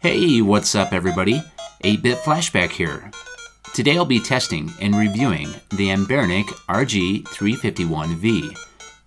Hey, what's up everybody? 8-Bit Flashback here. Today I'll be testing and reviewing the Anbernic RG351V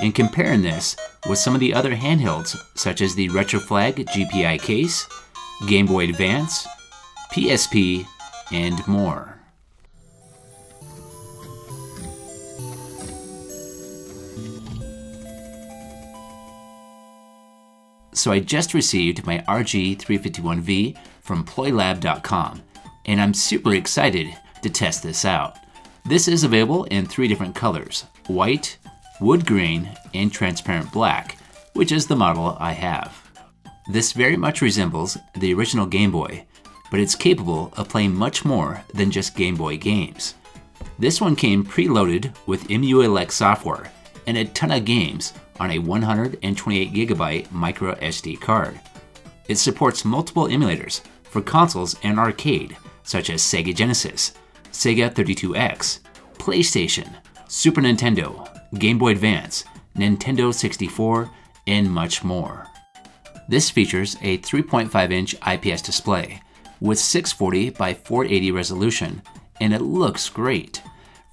and comparing this with some of the other handhelds such as the RetroFlag GPI case, Game Boy Advance, PSP, and more. So I just received my RG351V from ploylab.com, and I'm super excited to test this out. This is available in three different colors: white, wood grain, and transparent black, which is the model I have. This very much resembles the original Game Boy, but it's capable of playing much more than just Game Boy games. This one came preloaded with MUX software and a ton of games on a 128GB micro SD card. It supports multiple emulators for consoles and arcade, such as Sega Genesis, Sega 32X, PlayStation, Super Nintendo, Game Boy Advance, Nintendo 64, and much more. This features a 3.5-inch IPS display with 640 by 480 resolution, and it looks great.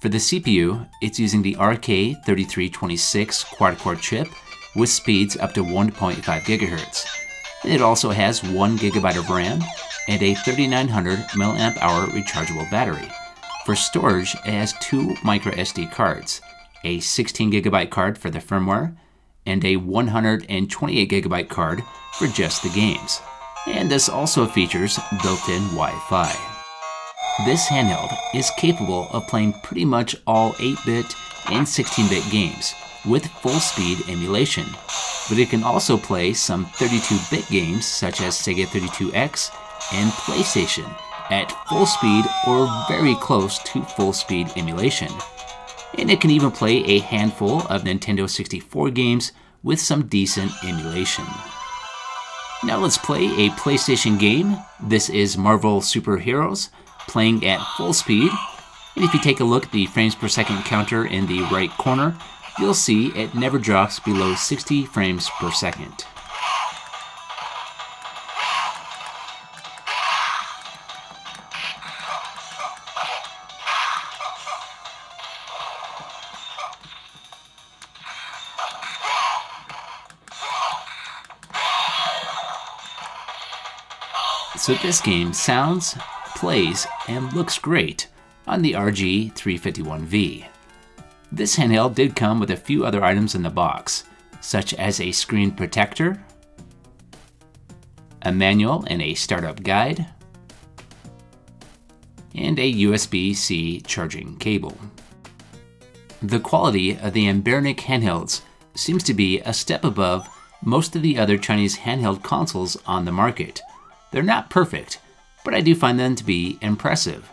For the CPU, it's using the RK3326 quad-core chip with speeds up to 1.5 GHz. It also has 1 GB of RAM and a 3900 mAh rechargeable battery. For storage, it has two microSD cards, a 16 GB card for the firmware, and a 128 GB card for just the games. And this also features built-in Wi-Fi. This handheld is capable of playing pretty much all 8-bit and 16-bit games with full-speed emulation, but it can also play some 32-bit games such as Sega 32X and PlayStation at full speed or very close to full-speed emulation. And it can even play a handful of Nintendo 64 games with some decent emulation. Now let's play a PlayStation game. This is Marvel Super Heroes, playing at full speed, and if you take a look at the frames per second counter in the right corner, you'll see it never drops below 60 frames per second. So this game sounds, plays, and looks great on the RG351V. This handheld did come with a few other items in the box, such as a screen protector, a manual and a startup guide, and a USB-C charging cable. The quality of the Anbernic handhelds seems to be a step above most of the other Chinese handheld consoles on the market. They're not perfect, but I do find them to be impressive.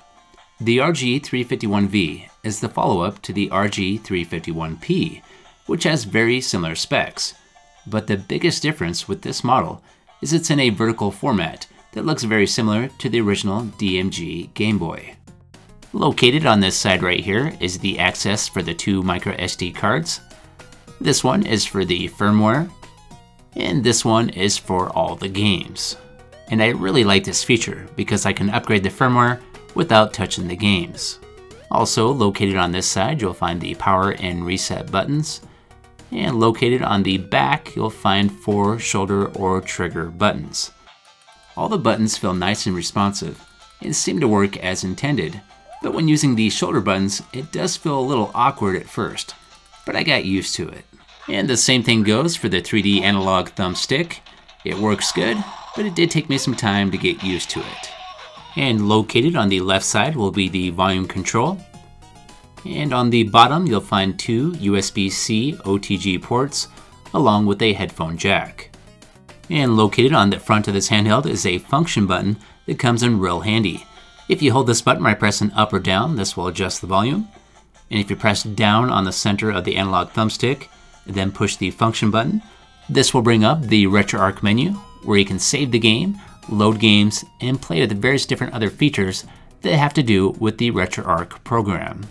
The RG351V is the follow-up to the RG351P, which has very similar specs, but the biggest difference with this model is it's in a vertical format that looks very similar to the original DMG Game Boy. Located on this side right here is the access for the two microSD cards. This one is for the firmware, and this one is for all the games. And I really like this feature because I can upgrade the firmware without touching the games. Also located on this side, you'll find the power and reset buttons. And located on the back, you'll find four shoulder or trigger buttons. All the buttons feel nice and responsive and seem to work as intended, but when using the shoulder buttons, it does feel a little awkward at first, but I got used to it. And the same thing goes for the 3D analog thumbstick. It works good, but it did take me some time to get used to it. And located on the left side will be the volume control. And on the bottom, you'll find two USB-C OTG ports along with a headphone jack. And located on the front of this handheld is a function button that comes in real handy. If you hold this button by pressing up or down, this will adjust the volume. And if you press down on the center of the analog thumbstick, and then push the function button, this will bring up the RetroArch menu, where you can save the game, load games, and play with the various different other features that have to do with the RetroArch program.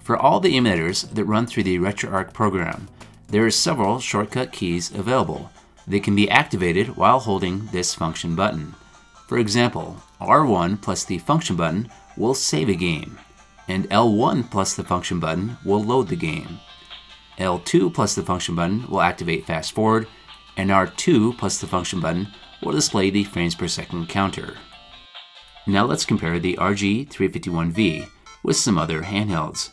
For all the emulators that run through the RetroArch program, there are several shortcut keys available that can be activated while holding this function button. For example, R1 plus the function button will save a game, and L1 plus the function button will load the game. L2 plus the function button will activate fast forward, and R2 plus the function button will display the frames per second counter. Now let's compare the RG351V with some other handhelds.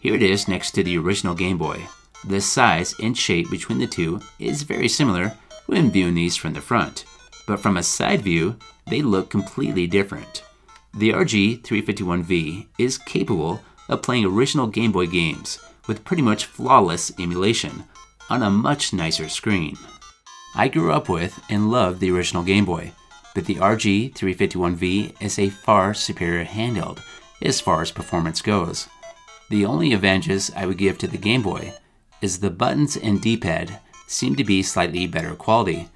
Here it is next to the original Game Boy. The size and shape between the two is very similar when viewing these from the front, but from a side view, they look completely different. The RG351V is capable of playing original Game Boy games with pretty much flawless emulation on a much nicer screen. I grew up with and loved the original Game Boy, but the RG351V is a far superior handheld as far as performance goes. The only advantages I would give to the Game Boy is the buttons and D-pad seem to be slightly better quality,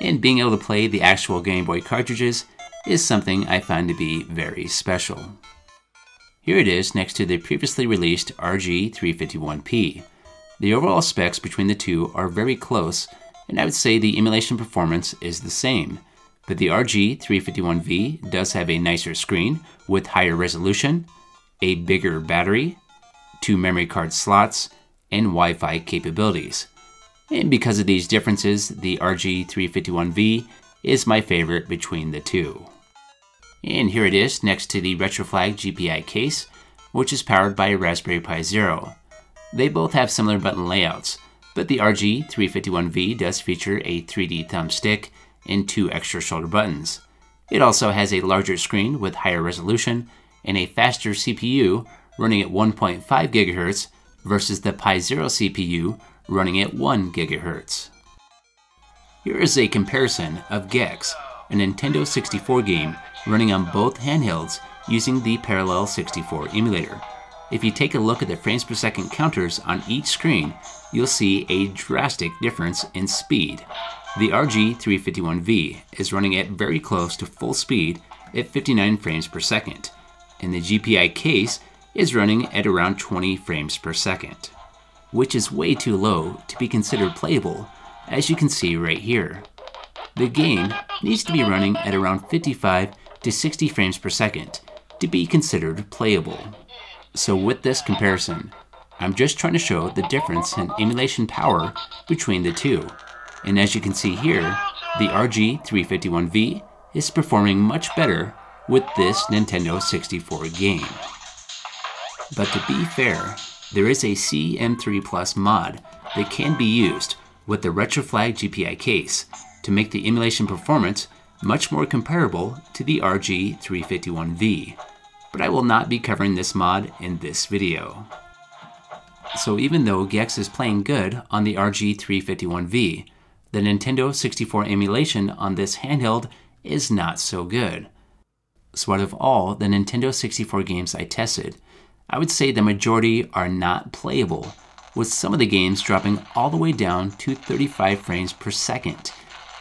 and being able to play the actual Game Boy cartridges is something I find to be very special. Here it is next to the previously released RG351P. The overall specs between the two are very close, and I would say the emulation performance is the same, but the RG351V does have a nicer screen with higher resolution, a bigger battery, two memory card slots, and Wi-Fi capabilities. And because of these differences, the RG351V is my favorite between the two. And here it is next to the RetroFlag GPI case, which is powered by a Raspberry Pi Zero. They both have similar button layouts, but the RG351V does feature a 3D thumbstick and two extra shoulder buttons. It also has a larger screen with higher resolution and a faster CPU running at 1.5 GHz versus the Pi Zero CPU running at 1 GHz. Here is a comparison of Gex, a Nintendo 64 game running on both handhelds using the Parallel 64 emulator. If you take a look at the frames per second counters on each screen, you'll see a drastic difference in speed. The RG351V is running at very close to full speed at 59 frames per second, and the GPI case is running at around 20 frames per second, which is way too low to be considered playable, as you can see right here. The game needs to be running at around 55 to 60 frames per second to be considered playable. So with this comparison, I'm just trying to show the difference in emulation power between the two. And as you can see here, the RG351V is performing much better with this Nintendo 64 game. But to be fair, there is a CM3+ mod that can be used with the RetroFlag GPI case to make the emulation performance much more comparable to the RG351V, but I will not be covering this mod in this video. So even though Gex is playing good on the RG351V, the Nintendo 64 emulation on this handheld is not so good. So out of all the Nintendo 64 games I tested, I would say the majority are not playable, with some of the games dropping all the way down to 35 frames per second.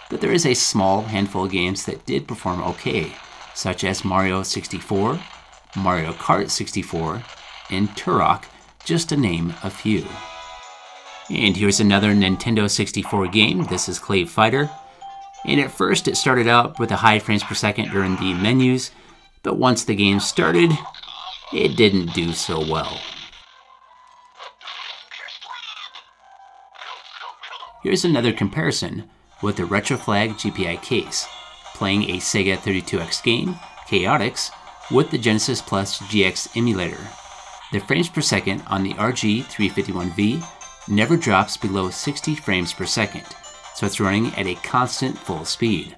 But there is a small handful of games that did perform okay, such as Mario 64, Mario Kart 64, and Turok, just to name a few. And here's another Nintendo 64 game. This is Clay Fighter. And at first it started out with a high frames per second during the menus, but once the game started, it didn't do so well. Here's another comparison with the RetroFlag GPI case, playing a Sega 32X game, Chaotix, with the Genesis Plus GX emulator. The frames per second on the RG351V never drops below 60 frames per second, so it's running at a constant full speed.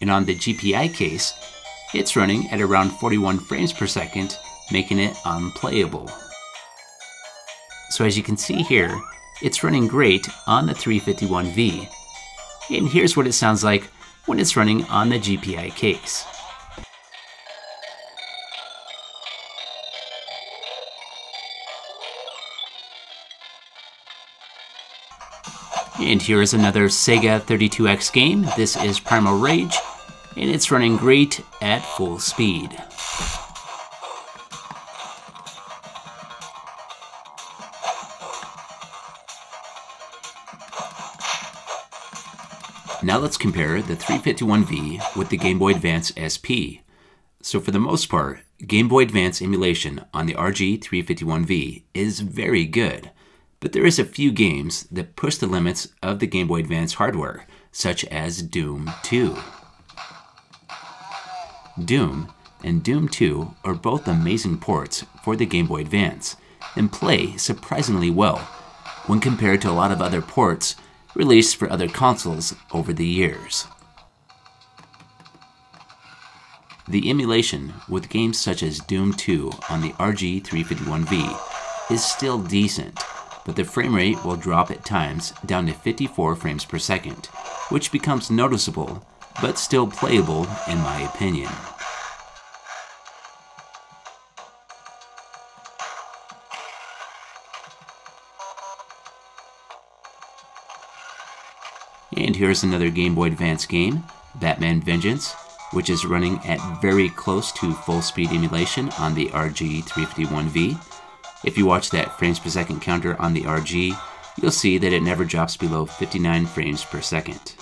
And on the GPI case, it's running at around 41 frames per second, making it unplayable. So as you can see here, it's running great on the 351V, and here's what it sounds like when it's running on the GPI case. And here is another Sega 32X game. This is Primal Rage, and it's running great at full speed. Now let's compare the 351V with the Game Boy Advance SP. So for the most part, Game Boy Advance emulation on the RG351V is very good, but there is a few games that push the limits of the Game Boy Advance hardware, such as Doom 2. Doom and Doom 2 are both amazing ports for the Game Boy Advance and play surprisingly well when compared to a lot of other ports released for other consoles over the years. The emulation with games such as Doom 2 on the RG351V is still decent, but the frame rate will drop at times down to 54 frames per second, which becomes noticeable but still playable in my opinion. And here's another Game Boy Advance game, Batman Vengeance, which is running at very close to full speed emulation on the RG351V. If you watch that frames per second counter on the RG, you'll see that it never drops below 59 frames per second.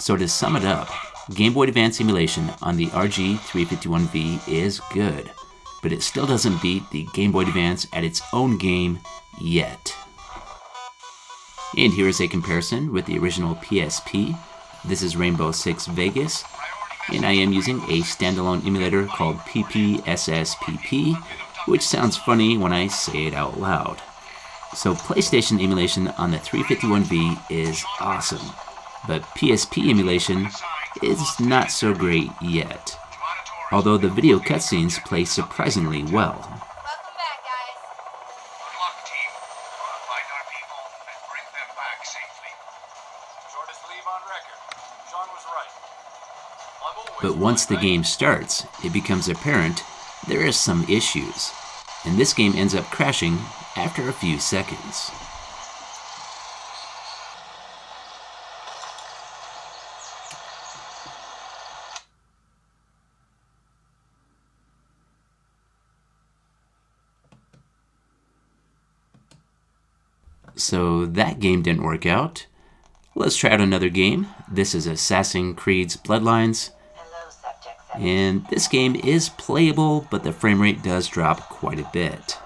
So to sum it up, Game Boy Advance emulation on the RG351V is good, but it still doesn't beat the Game Boy Advance at its own game yet. And here is a comparison with the original PSP. This is Rainbow Six Vegas, and I am using a standalone emulator called PPSSPP, which sounds funny when I say it out loud. So PlayStation emulation on the 351V is awesome, but PSP emulation is not so great yet, although the video cutscenes play surprisingly well. But once the game starts, it becomes apparent there is some issues, and this game ends up crashing after a few seconds. So that game didn't work out. Let's try out another game. This is Assassin's Creed Bloodlines. And this game is playable, but the frame rate does drop quite a bit.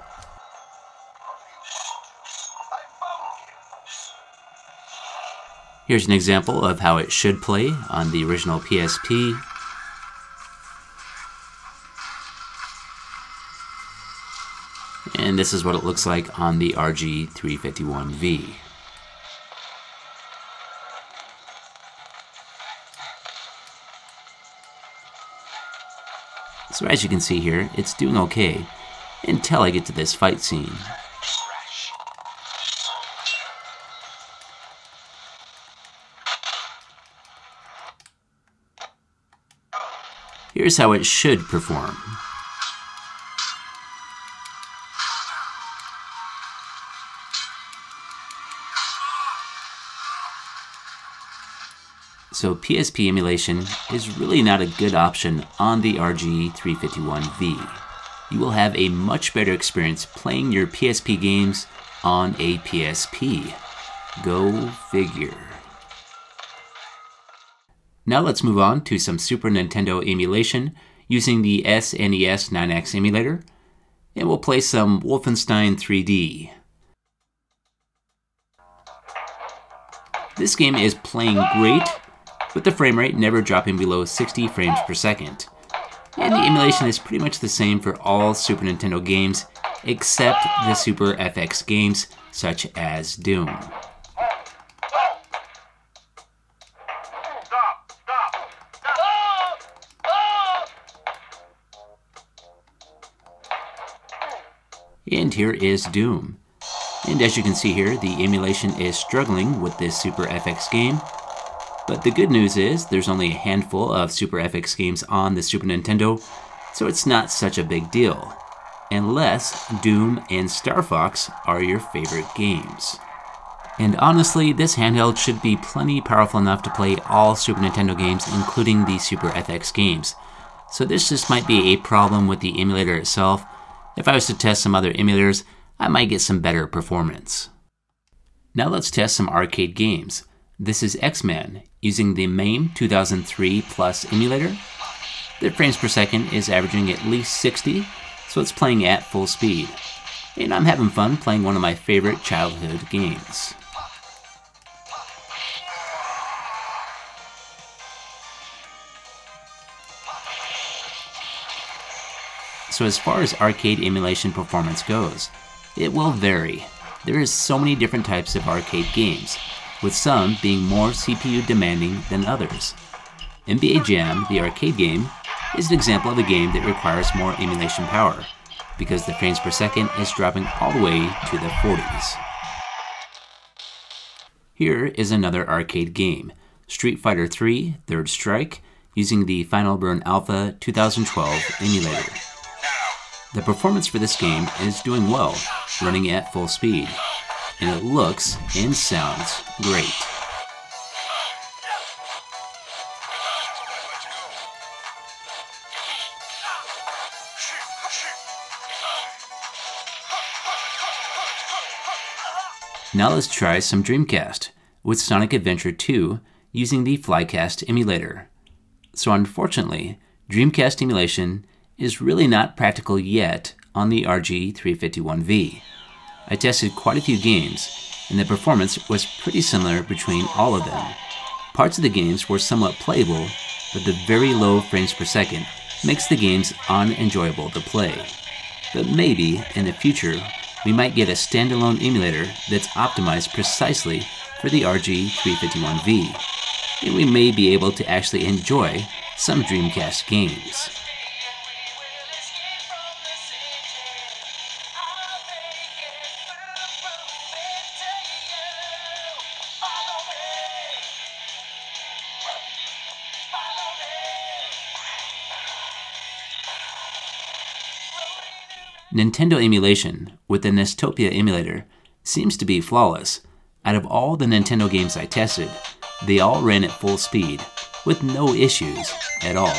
Here's an example of how it should play on the original PSP. And this is what it looks like on the RG351V. So as you can see here, it's doing okay until I get to this fight scene. Here's how it should perform. So PSP emulation is really not a good option on the RG351V. You will have a much better experience playing your PSP games on a PSP. Go figure. Now let's move on to some Super Nintendo emulation using the SNES 9X emulator, and we'll play some Wolfenstein 3D. This game is playing great, with the frame rate never dropping below 60 frames per second. And the emulation is pretty much the same for all Super Nintendo games, except the Super FX games, such as Doom. And here is Doom. And as you can see here, the emulation is struggling with this Super FX game. But the good news is there's only a handful of Super FX games on the Super Nintendo, so it's not such a big deal. Unless Doom and Star Fox are your favorite games. And honestly, this handheld should be plenty powerful enough to play all Super Nintendo games, including the Super FX games. So this just might be a problem with the emulator itself. If I was to test some other emulators, I might get some better performance. Now let's test some arcade games. This is X-Men, using the MAME 2003 Plus emulator. The frames per second is averaging at least 60, so it's playing at full speed. And I'm having fun playing one of my favorite childhood games. So as far as arcade emulation performance goes, it will vary. There is so many different types of arcade games, with some being more CPU demanding than others. NBA Jam, the arcade game, is an example of a game that requires more emulation power, because the frames per second is dropping all the way to the 40s. Here is another arcade game, Street Fighter III: Third Strike, using the Final Burn Alpha 2012 emulator. The performance for this game is doing well, running at full speed, and it looks and sounds great. Now let's try some Dreamcast with Sonic Adventure 2 using the Flycast emulator. So unfortunately, Dreamcast emulation is really not practical yet on the RG351V. I tested quite a few games, and the performance was pretty similar between all of them. Parts of the games were somewhat playable, but the very low frames per second makes the games unenjoyable to play. But maybe, in the future, we might get a standalone emulator that's optimized precisely for the RG351V, and we may be able to actually enjoy some Dreamcast games. Nintendo emulation with the Nestopia emulator seems to be flawless. Out of all the Nintendo games I tested, they all ran at full speed with no issues at all.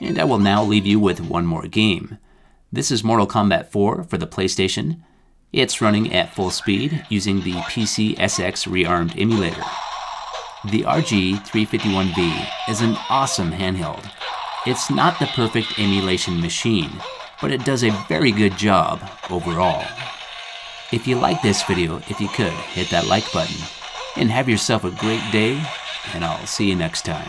And I will now leave you with one more game. This is Mortal Kombat 4 for the PlayStation. It's running at full speed using the PCSX Rearmed emulator. The RG351V is an awesome handheld. It's not the perfect emulation machine, but it does a very good job overall. If you like this video, if you could, hit that like button. And have yourself a great day, and I'll see you next time.